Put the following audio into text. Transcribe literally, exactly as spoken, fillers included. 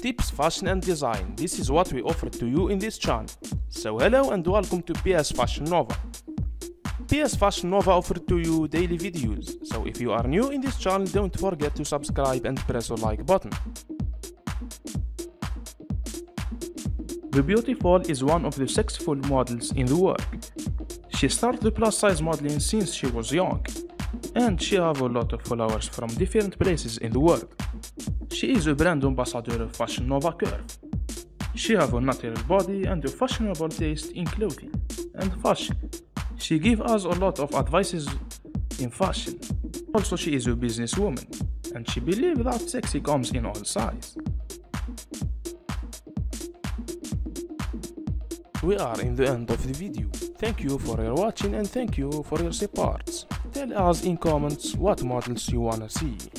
Tips, fashion and design. This is what we offer to you in this channel. So hello and welcome to P S Fashion Nova. P S Fashion Nova offers to you daily videos, so if you are new in this channel don't forget to subscribe and press the like button. The Beautiful is one of the successful models in the world. She started plus-size modeling since she was young, and she has a lot of followers from different places in the world. She is a brand ambassador of Fashion Nova Curve. She has a natural body and a fashionable taste in clothing and fashion. She gives us a lot of advices in fashion. Also, she is a businesswoman, and she believes that sexy comes in all sizes. We are in the end of the video. Thank you for your watching and thank you for your support. Tell us in comments what models you wanna see.